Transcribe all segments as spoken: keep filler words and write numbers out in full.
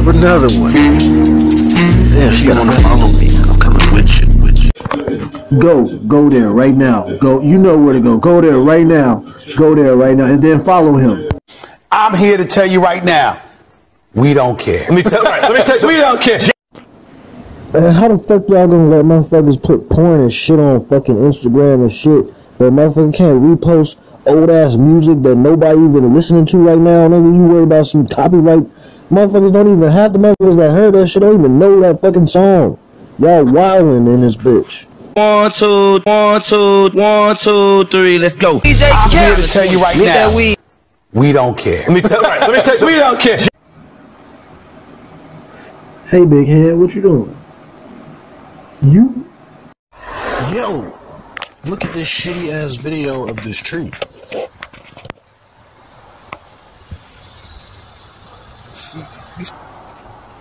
up another one. Damn, she wanna follow me. I'm coming with you. Go, go there right now. Go, you know where to go. Go there right now. Go there right now, and then follow him. I'm here to tell you right now, we don't care. Let me tell, right, let me tell you, we don't care. Man, how the fuck y'all gonna let motherfuckers put porn and shit on fucking Instagram and shit, but motherfucker can't repost old ass music that nobody even listening to right now? Nigga, you worry about some copyright? Motherfuckers don't even have the motherfuckers that heard that shit don't even know that fucking song. Y'all wildin' in this bitch. One, two, one, two, one, two, three, let's go. D J Khaled, I'm here to tell you right now, we, we don't care. Let me tell, right, let me tell you, we don't care. Hey, big head, what you doing? You? Yo, look at this shitty ass video of this tree.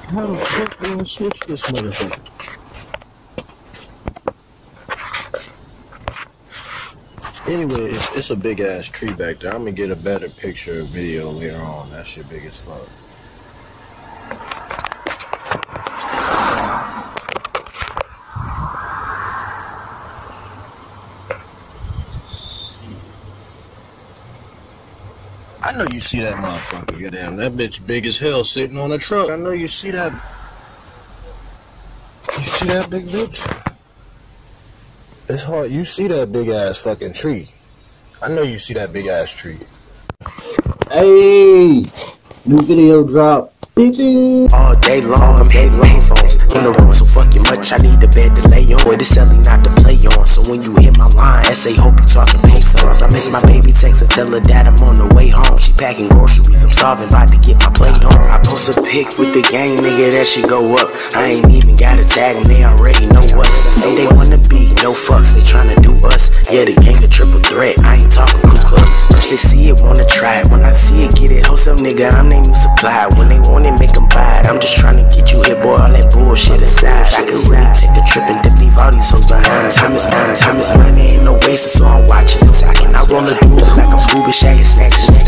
How the fuck do I switch this motherfucker? Anyway, it's, it's a big ass tree back there. I'm gonna get a better picture or video later on. That shit big as fuck. I know you see that motherfucker. Goddamn, that bitch big as hell sitting on a truck. I know you see that. You see that big bitch? It's hard. You see that big ass fucking tree. I know you see that big ass tree. Hey, new video drop. Bitches. All day long, I'm hitting long phones. On the road so fucking much, I need a bed to lay on. Boy, this selling not to play on. So when you hit my line, I say hope you talking pesos. I miss my baby text and tell her that I'm on the way home. She packing groceries, I'm starving, about to get my plate on. I post a pic with the gang, nigga, that shit go up. I ain't even got a tag and they already know us. I see they wanna be, no fucks, they tryna do us. Yeah, the gang a triple threat, I ain't talking Ku Klux. First they see it, wanna try it. When I see it, get it, host up, nigga, I'm their new supply. When they want it, make them buy it. I'm just tryna get you hit, boy, all that bullshit. Shit aside, I could really take a trip and dip, leave all these hoes behind. Time is mine, time is money, ain't no wasting, so I'm watching and talking. I roll a dude like I'm scuba shagging snacks in the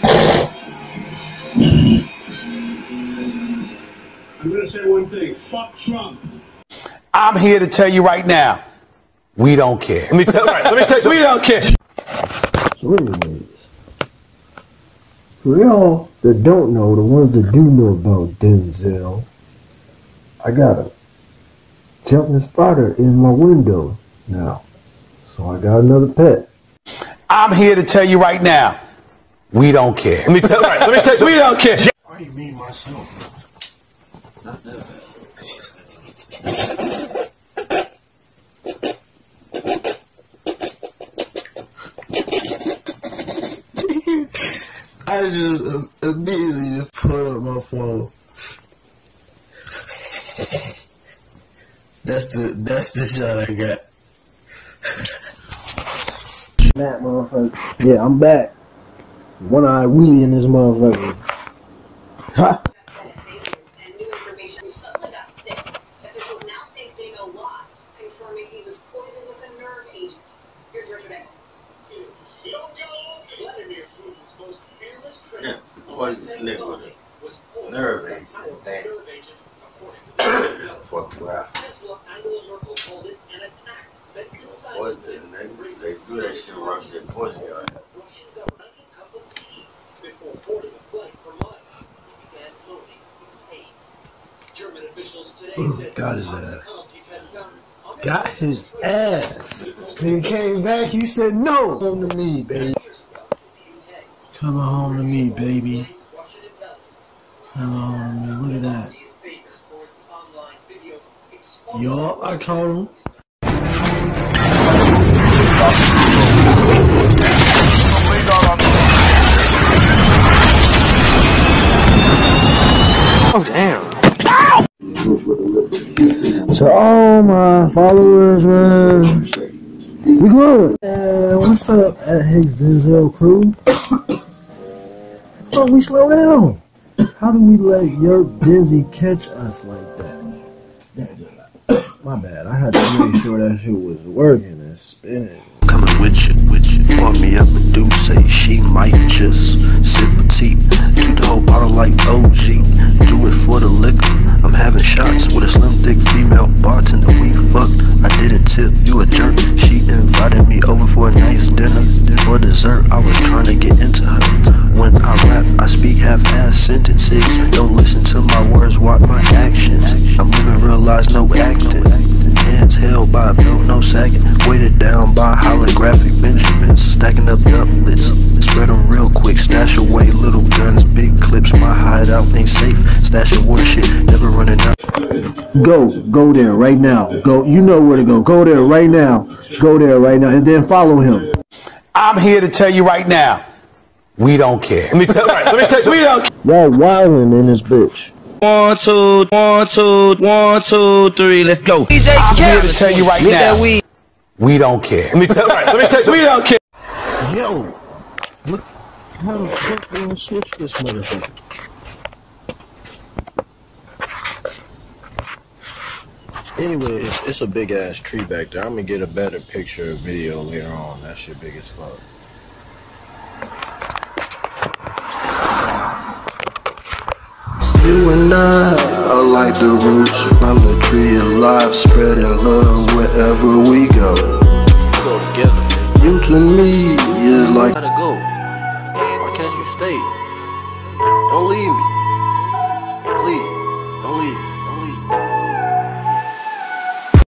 bag. I'm gonna say one thing, fuck Trump. I'm here to tell you right now, we don't care. Let me tell, right, let me tell you, we don't care. So anyways, for y'all that don't know, the ones that do know about Denzel, I got a jumping spider in my window now, so I got another pet. I'm here to tell you right now, we don't care. Let me tell, right, let me tell you, we don't care. What do you mean myself? Not that bad. I just um, immediately just put up my phone. That's the that's the shot I got. That motherfucker. Yeah, I'm back. One eyed Willie in this motherfucker. Ha! And new information. Someone got sick. Officials now think they know why, confirming he was poisoned with a nerve agent. Here's Richard Engel. Don't go over here. Most fearless criminal. Poison with nerve agent. Russian poison. Russian government coupled before boarding a flight for life. He began floating with pain. German officials today said got his ass. Got his ass. When he came back, he said no. Come home to me, baby. Come home to me, baby. Come home to me. Look at that. Y'all, I caught him. Oh damn! Ow! So all my followers, man, we good. Uh, what's up, at Higgs Denzel crew? Oh, we slow down. How do we let your Denzy catch us like that? My bad. I had to make sure that shit was working and spinning. Coming with you, with you. Bought me up a do say she might just sip a tea to the whole bottle like O G. shots with a slim thick female bartender. We fucked, I didn't tip, you a jerk. She invited me over for a nice dinner. For dessert, I was trying to get into her. When I rap, I speak half-assed sentences. Don't listen to my words, watch my actions. I'm living real life, no acting. Hands held by a belt, no sagging. Weighted down by holographic Benjamins. Stacking up doublets, spread them real quick. Stash away little guns, big clips. My hideout ain't safe. Stash away shit, never running out. Go, go there right now. Go, you know where to go. Go there right now. Go there right now, and then follow him. I'm here to tell you right now, we don't care. Let me tell right, let me tell you, we don't care. Y'all wildin' in this bitch. One, two, one, two, one, two, three, let's go. D J I'm Khaled. Here to tell you right With now, we we don't care. Let me tell right, let me tell you, we don't care. Yo, look how the fuck we gonna switch this motherfucker. Anyway, it's, it's a big ass tree back there. I'm gonna get a better picture or video later on. That shit big as fuck. You and I are like the roots from the tree of life, spreading love wherever we go. Go together. You to me is like. Gotta go. Why can't you stay? Don't leave me.